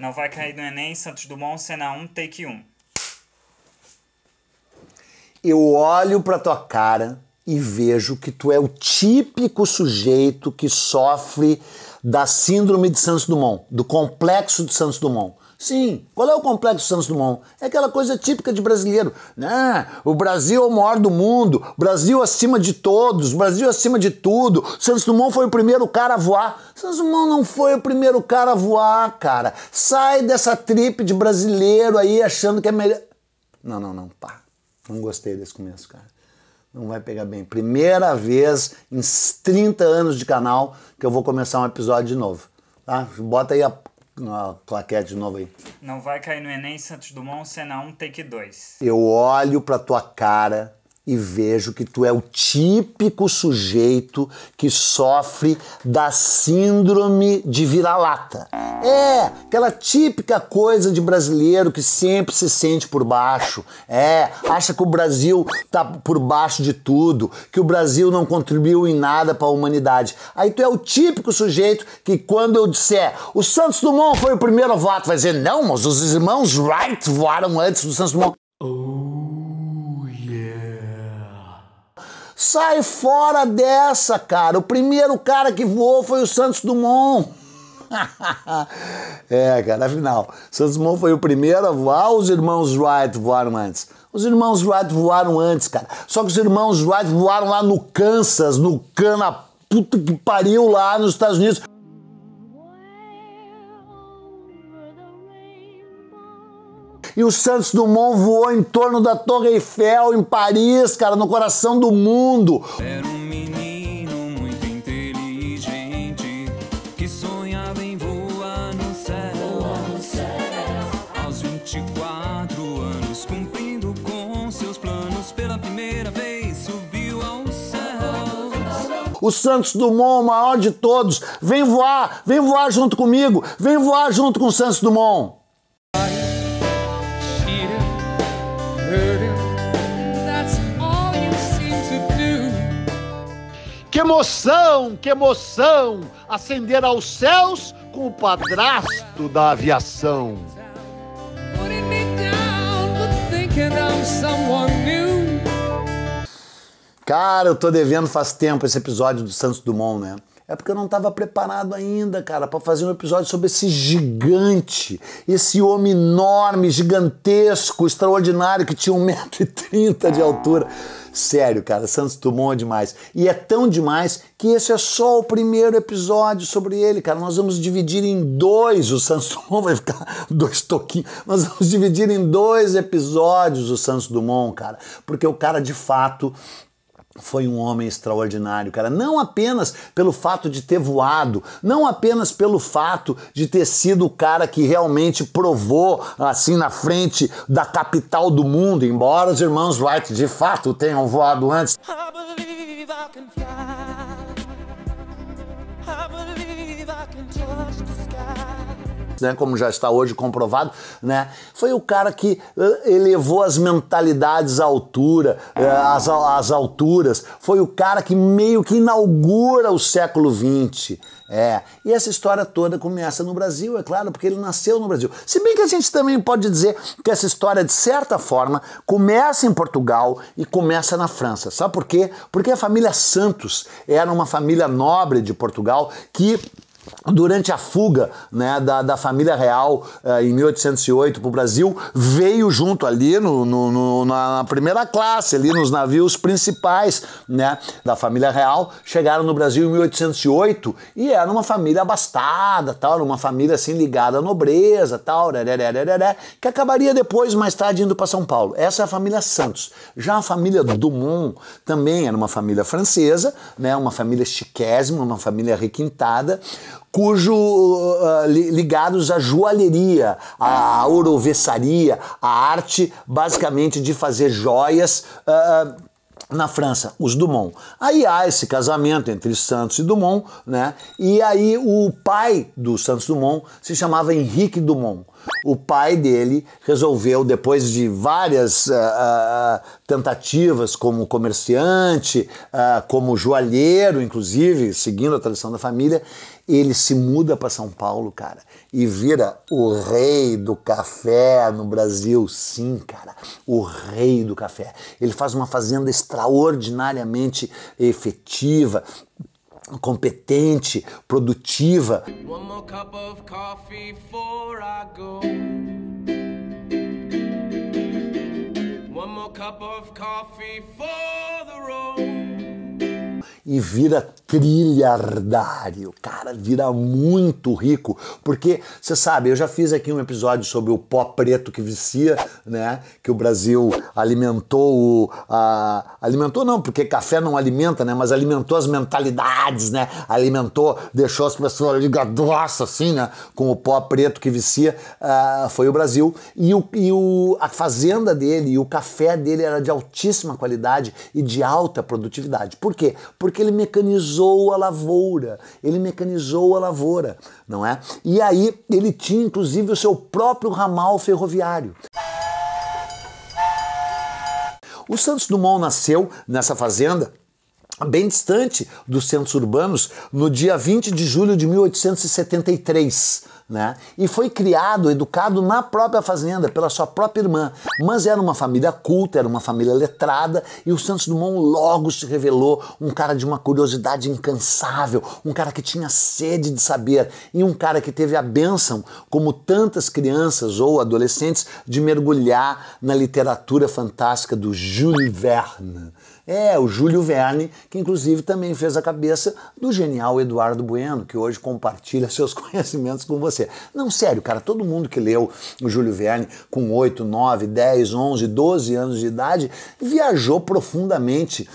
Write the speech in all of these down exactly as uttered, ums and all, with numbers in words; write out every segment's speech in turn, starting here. Não vai cair no Enem, Santos Dumont, cena um, take um. Eu olho pra tua cara e vejo que tu é o típico sujeito que sofre da síndrome de Santos Dumont, do complexo de Santos Dumont. Sim, qual é o complexo de Santos Dumont? É aquela coisa típica de brasileiro. Né? O Brasil é o maior do mundo, o Brasil acima de todos, o Brasil acima de tudo. Santos Dumont foi o primeiro cara a voar. Santos Dumont não foi o primeiro cara a voar, cara. Sai dessa tripe de brasileiro aí achando que é melhor... Não, não, não, pá. Não gostei desse começo, cara. Não vai pegar bem. Primeira vez em trinta anos de canal que eu vou começar um episódio de novo. Tá? Bota aí a... Uma claquete de novo aí. Não vai cair no Enem, Santos Dumont, cena um, take dois. Eu olho pra tua cara e vejo que tu é o típico sujeito que sofre da síndrome de vira-lata. É, aquela típica coisa de brasileiro que sempre se sente por baixo. É, acha que o Brasil tá por baixo de tudo, que o Brasil não contribuiu em nada para a humanidade. Aí tu é o típico sujeito que quando eu disser o Santos Dumont foi o primeiro a voar, tu vai dizer, não, mas os irmãos Wright voaram antes do Santos Dumont. Sai fora dessa, cara. O primeiro cara que voou foi o Santos Dumont. É, cara, afinal, Santos Dumont foi o primeiro a voar ou os irmãos Wright voaram antes? Os irmãos Wright voaram antes, cara. Só que os irmãos Wright voaram lá no Kansas, no cana puta que pariu lá nos Estados Unidos. E o Santos Dumont voou em torno da Torre Eiffel, em Paris, cara, no coração do mundo. Era um menino muito inteligente que sonhava em voar no céu. Voar no céu. Aos vinte e quatro anos, cumprindo com seus planos, pela primeira vez subiu ao céu. O Santos Dumont, o maior de todos, vem voar, vem voar junto comigo, vem voar junto com o Santos Dumont. Que emoção, que emoção! Ascender aos céus com o padrasto da aviação. Cara, eu tô devendo faz tempo esse episódio do Santos Dumont, né? É porque eu não estava preparado ainda, cara, para fazer um episódio sobre esse gigante, esse homem enorme, gigantesco, extraordinário, que tinha um metro e trinta de altura. Sério, cara, Santos Dumont é demais. E é tão demais que esse é só o primeiro episódio sobre ele, cara. Nós vamos dividir em dois, o Santos Dumont vai ficar dois toquinhos. Nós vamos dividir em dois episódios o Santos Dumont, cara, porque o cara, de fato... Foi um homem extraordinário, cara. Não apenas pelo fato de ter voado, não apenas pelo fato de ter sido o cara que realmente provou, assim, na frente da capital do mundo, embora os irmãos Wright de fato tenham voado antes. Né, como já está hoje comprovado, né, foi o cara que uh, elevou as mentalidades à altura, uh, às, às alturas, foi o cara que meio que inaugura o século vinte. É, e essa história toda começa no Brasil, é claro, porque ele nasceu no Brasil. Se bem que a gente também pode dizer que essa história, de certa forma, começa em Portugal e começa na França. Sabe por quê? Porque a família Santos era uma família nobre de Portugal que... Durante a fuga, né, da, da família real eh, em mil oitocentos e oito para o Brasil, veio junto ali no, no, no, na primeira classe, ali nos navios principais, né, da família real, chegaram no Brasil em mil oitocentos e oito e era uma família abastada, tal, uma família assim ligada à nobreza, tal, que acabaria depois, mais tarde, indo para São Paulo. Essa é a família Santos. Já a família Dumont também era uma família francesa, né, uma família chiquésima, uma família requintada, cujo uh, ligados à joalheria, à ourivesaria, à arte basicamente de fazer joias uh, na França, os Dumont. Aí há esse casamento entre Santos e Dumont, né? E aí o pai do Santos Dumont se chamava Henrique Dumont. O pai dele resolveu, depois de várias uh, uh, tentativas como comerciante, uh, como joalheiro, inclusive, seguindo a tradição da família, Ele se muda para São Paulo, cara, e vira o rei do café no Brasil. Sim, cara, o rei do café. Ele faz uma fazenda extraordinariamente efetiva, competente, produtiva. One more cup of coffee before I go. One more cup of coffee for the road. E vira trilhardário, cara, vira muito rico, porque, você sabe, eu já fiz aqui um episódio sobre o pó preto que vicia, né, que o Brasil alimentou, o, a, alimentou não, porque café não alimenta, né, mas alimentou as mentalidades, né, alimentou, deixou as pessoas ligadoças, assim, né, com o pó preto que vicia, uh, foi o Brasil, e, o, e o, a fazenda dele e o café dele era de altíssima qualidade e de alta produtividade. Por quê? Porque Porque ele mecanizou a lavoura, ele mecanizou a lavoura, não é? E aí ele tinha, inclusive, o seu próprio ramal ferroviário. O Santos Dumont nasceu nessa fazenda, bem distante dos centros urbanos, no dia vinte de julho de mil oitocentos e setenta e três, né? E foi criado, educado na própria fazenda, pela sua própria irmã. Mas era uma família culta, era uma família letrada, e o Santos Dumont logo se revelou um cara de uma curiosidade incansável, um cara que tinha sede de saber, e um cara que teve a bênção, como tantas crianças ou adolescentes, de mergulhar na literatura fantástica do Jules Verne. É, o Júlio Verne, que inclusive também fez a cabeça do genial Eduardo Bueno, que hoje compartilha seus conhecimentos com você. Não, sério, cara, todo mundo que leu o Júlio Verne com oito, nove, dez, onze, doze anos de idade viajou profundamente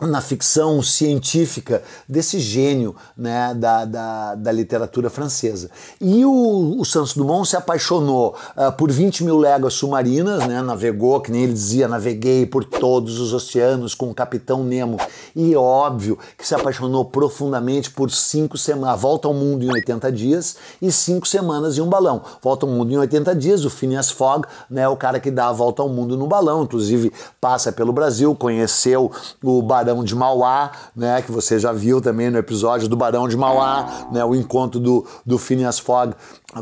na ficção científica desse gênio, né, da, da, da literatura francesa. E o, o Santos Dumont se apaixonou uh, por vinte mil léguas submarinas, né, navegou, que nem ele dizia, naveguei por todos os oceanos com o Capitão Nemo, e óbvio que se apaixonou profundamente por cinco semanas, volta ao mundo em oitenta dias e cinco semanas em um balão. Volta ao mundo em oitenta dias, o Phineas Fogg, né, o cara que dá a volta ao mundo no balão, inclusive passa pelo Brasil, conheceu o Barão Barão de Mauá, né, que você já viu também no episódio do Barão de Mauá, né, o encontro do, do Phineas Fogg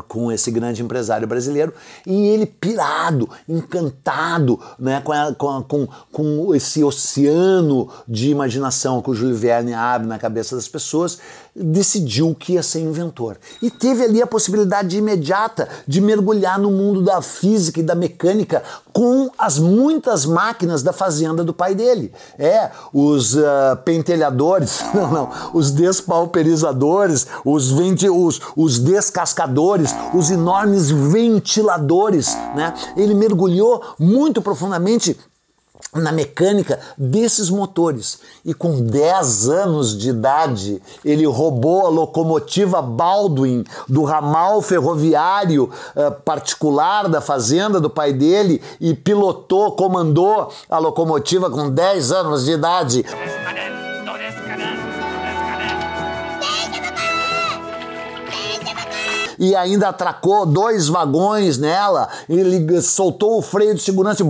com esse grande empresário brasileiro, e ele pirado, encantado, né, com, a, com, a, com, com esse oceano de imaginação que o Júlio Verne abre na cabeça das pessoas, decidiu que ia ser inventor. E teve ali a possibilidade imediata de mergulhar no mundo da física e da mecânica com as muitas máquinas da fazenda do pai dele. É, os uh, pentelhadores, não, não, os despauperizadores, os, venti, os, os descascadores, os enormes ventiladores, né? Ele mergulhou muito profundamente na mecânica desses motores. E com dez anos de idade, ele roubou a locomotiva Baldwin do ramal ferroviário uh, particular da fazenda do pai dele e pilotou, comandou a locomotiva com dez anos de idade. E ainda atracou dois vagões nela, ele soltou o freio de segurança,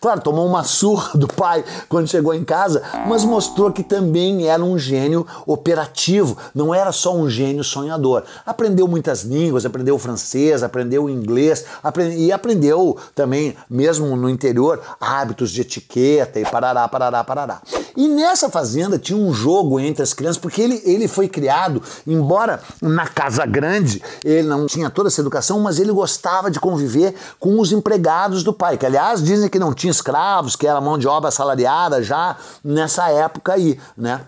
claro, tomou uma surra do pai quando chegou em casa, mas mostrou que também era um gênio operativo, não era só um gênio sonhador. Aprendeu muitas línguas, aprendeu francês, aprendeu inglês, aprend... e aprendeu também, mesmo no interior, hábitos de etiqueta e parará, parará, parará. E nessa fazenda tinha um jogo entre as crianças, porque ele, ele foi criado, embora na casa grande, ele não tinha toda essa educação, mas ele gostava de conviver com os empregados do pai, que aliás dizem que não tinha escravos, que era mão de obra assalariada já nessa época aí, né?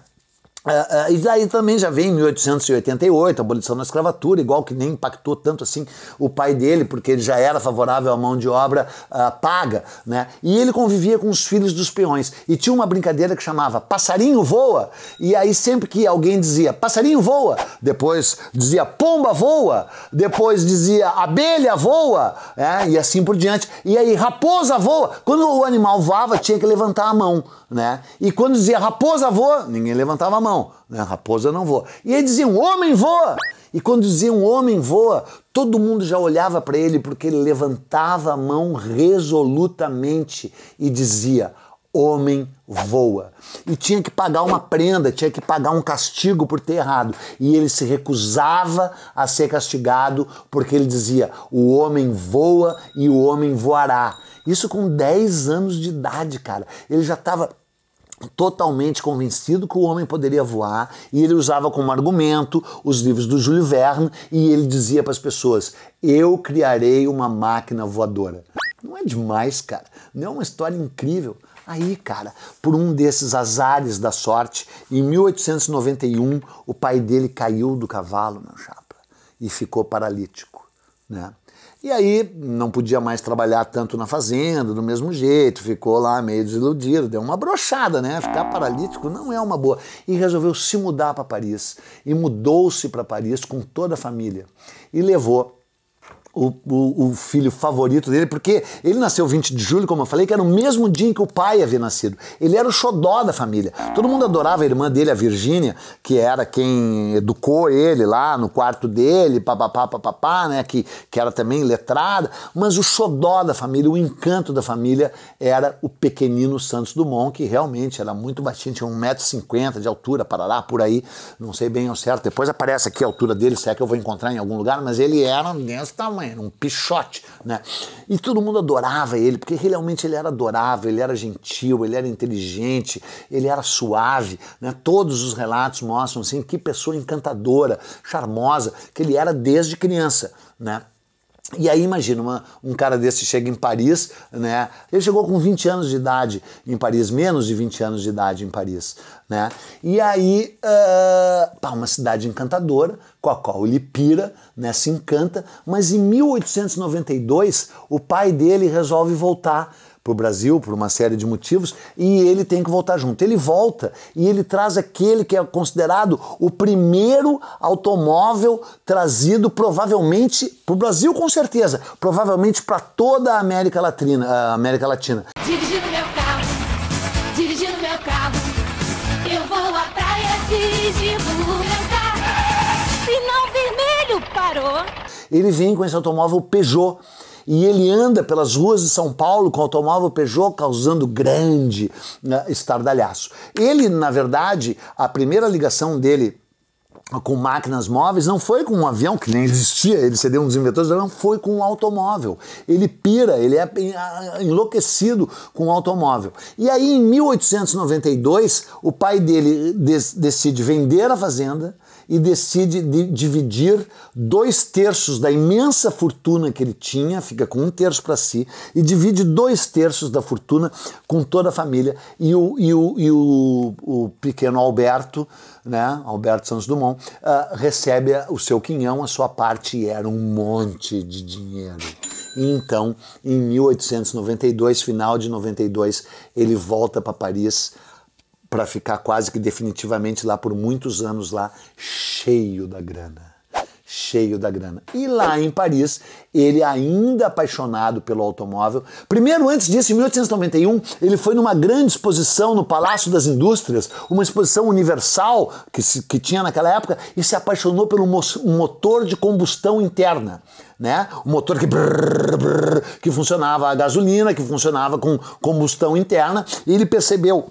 Uh, uh, e daí também já vem em mil oitocentos e oitenta e oito, a abolição da escravatura, igual que nem impactou tanto assim o pai dele, porque ele já era favorável à mão de obra uh, paga, né? E ele convivia com os filhos dos peões, e tinha uma brincadeira que chamava passarinho voa, e aí sempre que alguém dizia passarinho voa, depois dizia pomba voa, depois dizia abelha voa, né? E assim por diante, e aí raposa voa, quando o animal voava tinha que levantar a mão, né? E quando dizia raposa voa, ninguém levantava a mão. Não, né? Raposa não voa. E ele dizia, um homem voa. E quando dizia um homem voa, todo mundo já olhava para ele, porque ele levantava a mão resolutamente e dizia, homem voa. E tinha que pagar uma prenda, tinha que pagar um castigo por ter errado. E ele se recusava a ser castigado porque ele dizia, o homem voa e o homem voará. Isso com dez anos de idade, cara. Ele já estava totalmente convencido que o homem poderia voar e ele usava como argumento os livros do Jules Verne e ele dizia para as pessoas, eu criarei uma máquina voadora. Não é demais, cara? Não é uma história incrível? Aí, cara, por um desses azares da sorte, em mil oitocentos e noventa e um, o pai dele caiu do cavalo, meu chapa, e ficou paralítico, né? E aí não podia mais trabalhar tanto na fazenda, do mesmo jeito, ficou lá meio desiludido, deu uma brochada, né? Ficar paralítico não é uma boa. E resolveu se mudar para Paris. E mudou-se para Paris com toda a família. E levou O, o, o filho favorito dele, porque ele nasceu vinte de julho, como eu falei, que era o mesmo dia em que o pai havia nascido. Ele era o xodó da família. Todo mundo adorava a irmã dele, a Virgínia, que era quem educou ele lá no quarto dele, papapá, papapá, né, que, que era também letrada. Mas o xodó da família, o encanto da família, era o pequenino Santos Dumont, que realmente era muito baixinho, tinha um metro e cinquenta de altura, parará, por aí, não sei bem ao certo. Depois aparece aqui a altura dele, se é que eu vou encontrar em algum lugar, mas ele era desse tamanho. Era um pichote, né? E todo mundo adorava ele, porque realmente ele era adorável, ele era gentil, ele era inteligente, ele era suave, né? Todos os relatos mostram, assim, que pessoa encantadora, charmosa, que ele era desde criança, né? E aí imagina, uma, um cara desse chega em Paris, né? Ele chegou com vinte anos de idade em Paris, menos de vinte anos de idade em Paris, né? E aí, uh, pá, uma cidade encantadora, com a qual ele pira, né, se encanta, mas em mil oitocentos e noventa e dois o pai dele resolve voltar para o Brasil por uma série de motivos e ele tem que voltar junto. Ele volta e ele traz aquele que é considerado o primeiro automóvel trazido provavelmente para o Brasil, com certeza, provavelmente para toda a América Latina. A América Latina. Dirigindo meu carro, dirigindo meu carro, eu vou à praia dirigindo meu carro, sinal vermelho parou. Ele vem com esse automóvel Peugeot. E ele anda pelas ruas de São Paulo com o automóvel Peugeot, causando grande né, estardalhaço. Ele, na verdade, a primeira ligação dele com máquinas móveis não foi com um avião, que nem existia, ele seria um dos inventores, não foi com um automóvel. Ele pira, ele é enlouquecido com o automóvel. E aí, em mil oitocentos e noventa e dois, o pai dele decide vender a fazenda e decide de dividir dois terços da imensa fortuna que ele tinha, fica com um terço para si, e divide dois terços da fortuna com toda a família. E o, e o, e o, o pequeno Alberto, né, Alberto Santos Dumont, uh, recebe o seu quinhão, a sua parte, e era um monte de dinheiro. E então, em mil oitocentos e noventa e dois, final de noventa e dois, ele volta para Paris, para ficar quase que definitivamente lá por muitos anos lá, cheio da grana, cheio da grana. E lá em Paris, ele ainda apaixonado pelo automóvel, primeiro antes disso, em mil oitocentos e noventa e um, ele foi numa grande exposição no Palácio das Indústrias, uma exposição universal que, se, que tinha naquela época, e se apaixonou pelo mo um motor de combustão interna. Né? O motor que, brrr, brrr, que funcionava a gasolina, que funcionava com combustão interna, e ele percebeu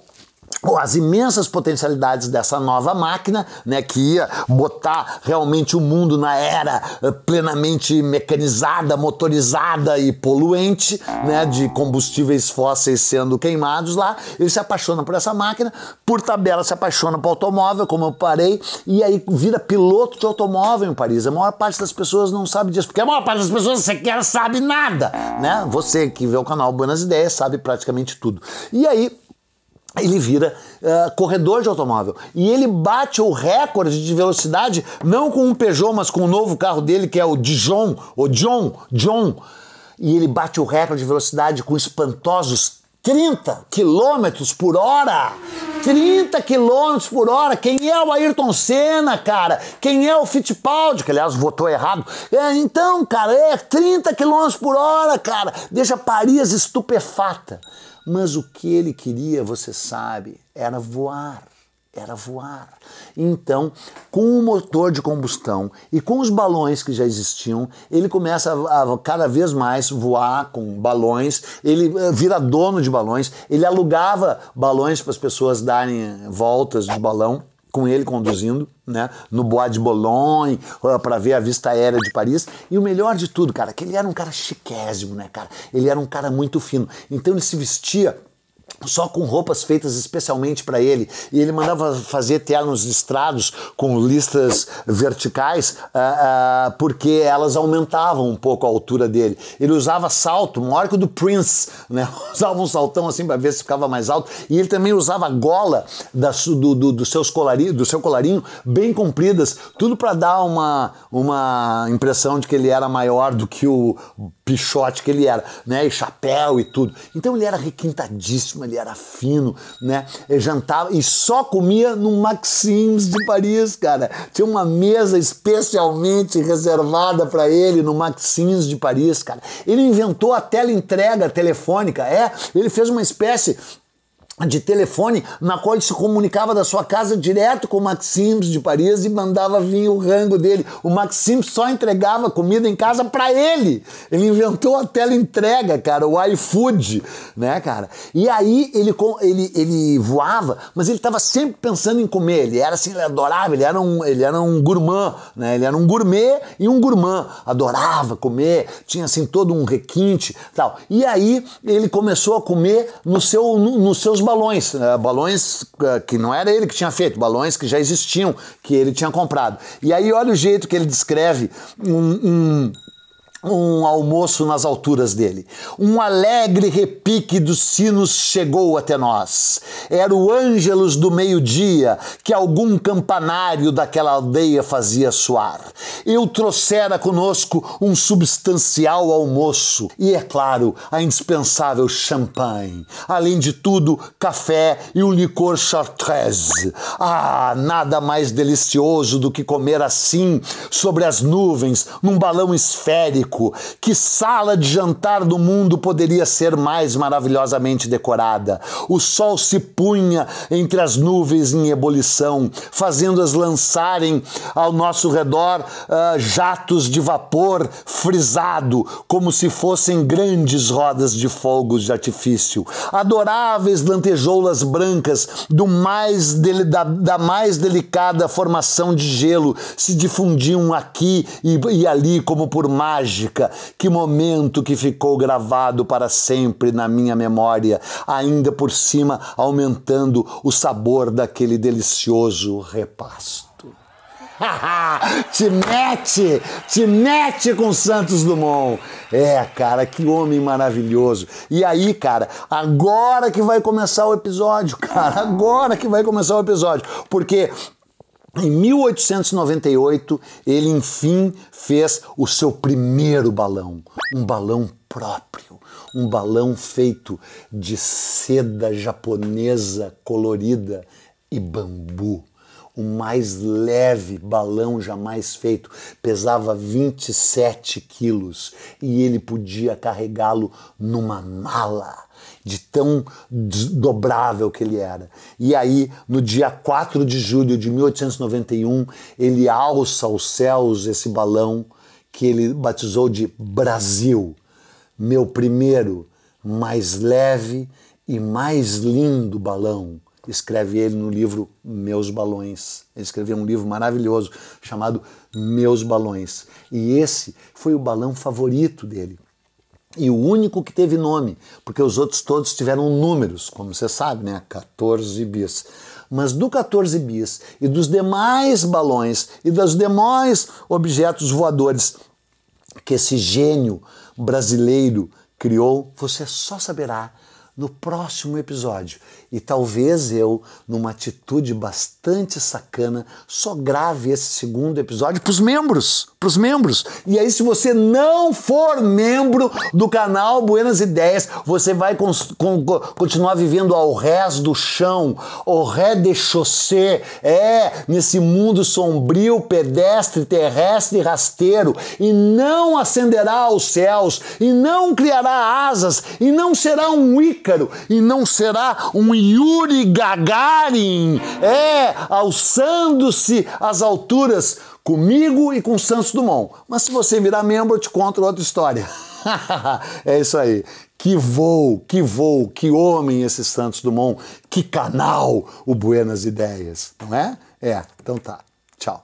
as imensas potencialidades dessa nova máquina, né, que ia botar realmente o mundo na era plenamente mecanizada, motorizada e poluente, né, de combustíveis fósseis sendo queimados lá. Ele se apaixona por essa máquina, por tabela se apaixona por automóvel, como eu parei, e aí vira piloto de automóvel em Paris. A maior parte das pessoas não sabe disso, porque a maior parte das pessoas sequer sabe nada, né? Você que vê o canal Buenas Ideias sabe praticamente tudo. E aí ele vira uh, corredor de automóvel. E ele bate o recorde de velocidade, não com um Peugeot, mas com o novo carro dele, que é o Dijon, o John, John. E ele bate o recorde de velocidade com espantosos trinta quilômetros por hora. trinta quilômetros por hora. Quem é o Ayrton Senna, cara? Quem é o Fittipaldi, que aliás votou errado? É, então, cara, é trinta quilômetros por hora, cara. Deixa Paris estupefata. Mas o que ele queria, você sabe, era voar. era voar. Então, com o motor de combustão e com os balões que já existiam, ele começa a, a cada vez mais voar com balões, ele vira dono de balões, ele alugava balões para as pessoas darem voltas de balão, com ele conduzindo, né, no Bois de Boulogne, para ver a vista aérea de Paris. E o melhor de tudo, cara, que ele era um cara chiquésimo, né, cara? Ele era um cara muito fino. Então ele se vestia só com roupas feitas especialmente para ele, e ele mandava fazer ternos listrados com listras verticais, uh, uh, porque elas aumentavam um pouco a altura dele. Ele usava salto, maior que o do Prince, né? Usava um saltão assim para ver se ficava mais alto, e ele também usava gola da, do, do, do, seus colarinho, do seu colarinho bem compridas, tudo para dar uma, uma impressão de que ele era maior do que o pichote que ele era, né? E chapéu e tudo. Então ele era requintadíssimo, ele era fino, né? Ele jantava e só comia no Maxim's de Paris, cara. Tinha uma mesa especialmente reservada para ele no Maxim's de Paris, cara. Ele inventou a teleentrega telefônica, é? Ele fez uma espécie de telefone na qual ele se comunicava da sua casa direto com o Maxim's de Paris e mandava vir o rango dele. O Maxim's só entregava comida em casa pra ele. Ele inventou a teleentrega, cara, o iFood, né, cara? E aí ele, ele, ele voava, mas ele tava sempre pensando em comer. Ele era assim, ele adorava, ele era um, ele era um gourmand, né? Ele era um gourmet e um gourmand. Adorava comer, tinha assim todo um requinte e tal. E aí ele começou a comer no seu, no, nos seus balões, né? Balões que não era ele que tinha feito, balões que já existiam, que ele tinha comprado. E aí olha o jeito que ele descreve um, um, um almoço nas alturas dele. Um alegre repique dos sinos chegou até nós. Era o Ângelus do meio-dia que algum campanário daquela aldeia fazia soar. Eu trouxera conosco um substancial almoço e, é claro, a indispensável champanhe. Além de tudo, café e um licor Chartreuse. Ah, nada mais delicioso do que comer assim, sobre as nuvens, num balão esférico. Que sala de jantar do mundo poderia ser mais maravilhosamente decorada? O sol se punha entre as nuvens em ebulição, fazendo-as lançarem ao nosso redor Uh, jatos de vapor frisado, como se fossem grandes rodas de fogos de artifício. Adoráveis lantejoulas brancas do mais dele, da, da mais delicada formação de gelo se difundiam aqui e, e ali como por mágica. Que momento que ficou gravado para sempre na minha memória, ainda por cima aumentando o sabor daquele delicioso repasto. Te mete, te mete com Santos Dumont. É, cara, que homem maravilhoso. E aí, cara, agora que vai começar o episódio, cara, agora que vai começar o episódio, porque em mil oitocentos e noventa e oito ele, enfim, fez o seu primeiro balão, um balão próprio. Um balão feito de seda japonesa colorida e bambu. O mais leve balão jamais feito, pesava vinte e sete quilos e ele podia carregá-lo numa mala, de tão dobrável que ele era. E aí, no dia quatro de julho de mil oitocentos e noventa e um, ele alça aos céus esse balão que ele batizou de Brasil, meu primeiro, mais leve e mais lindo balão. Escreve ele no livro Meus Balões. Ele escreveu um livro maravilhoso chamado Meus Balões. E esse foi o balão favorito dele. E o único que teve nome, porque os outros todos tiveram números, como você sabe, né? quatorze bis. Mas do quatorze bis e dos demais balões e dos demais objetos voadores que esse gênio brasileiro criou, você só saberá no próximo episódio. E talvez eu, numa atitude bastante sacana, só grave esse segundo episódio pros membros, pros membros. E aí, se você não for membro do canal Buenas Ideias, você vai con con continuar vivendo ao rés do chão, ao rés de chaussée, é, nesse mundo sombrio, pedestre, terrestre e rasteiro, e não ascenderá aos céus, e não criará asas, e não será um Ícaro, Ícaro e não será um Yuri Gagarin, é, alçando-se às alturas comigo e com Santos Dumont. Mas se você virar membro, eu te conto outra história. É isso aí. Que voo, que voo, que homem esse Santos Dumont, que canal o Buenas Ideias, não é? É, então tá. Tchau.